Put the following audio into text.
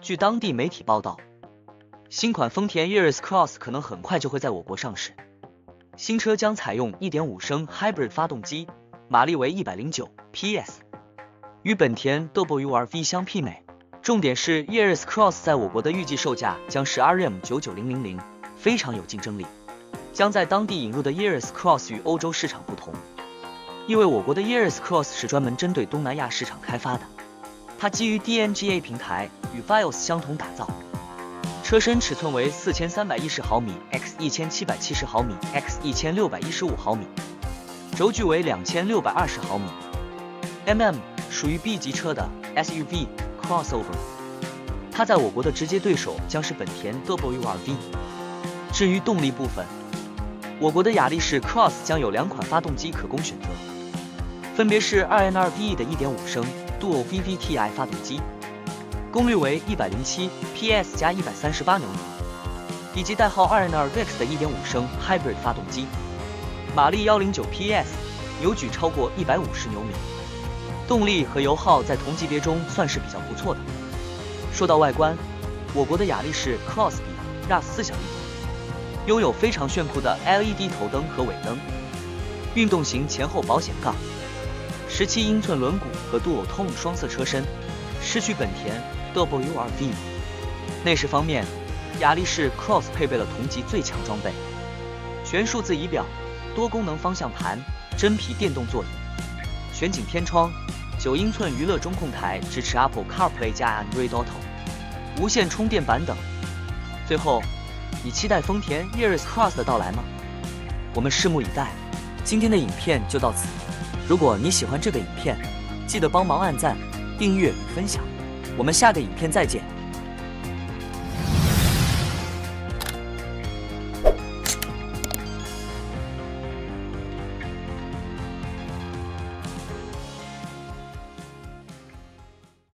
据当地媒体报道，新款丰田 Yaris Cross 可能很快就会在我国上市。新车将采用 1.5 升 Hybrid 发动机，马力为109 PS， 与本田 WRV 相媲美。重点是 Yaris Cross 在我国的预计售价将是 RM99000， 非常有竞争力。将在当地引入的 Yaris Cross 与欧洲市场不同，因为我国的 Yaris Cross 是专门针对东南亚市场开发的，它基于 DMGA 平台与 Vios 相同打造。车身尺寸为4310毫米 x 1770毫米 x 1615毫米，轴距为2620毫米 mm， 属于 B 级车的 SUV crossover。它在我国的直接对手将是本田 WRV。至于动力部分，我国的雅力士 Cross 将有2款发动机可供选择，分别是2NRV 的 1.5 升 Dual VVTi 发动机，功率为107 PS 加138牛米，以及代号 2NRX 的 1.5 升 Hybrid 发动机，马力109 PS， 扭矩超过150牛米，动力和油耗在同级别中算是比较不错的。说到外观，我国的雅力士 Cross 比 RAV4 小一点，拥有非常炫酷的 LED 头灯和尾灯，运动型前后保险杠，17英寸轮毂和Dual Tone双色车身。失去本田 WRV。 内饰方面，雅力士 Cross 配备了同级最强装备：全数字仪表、多功能方向盘、真皮电动座椅、全景天窗、9英寸娱乐中控台，支持 Apple CarPlay 加 Android Auto、 无线充电板等。最后，你期待丰田 Yaris Cross 的到来吗？我们拭目以待。今天的影片就到此，如果你喜欢这个影片，记得帮忙按赞、订阅与分享，我们下个影片再见。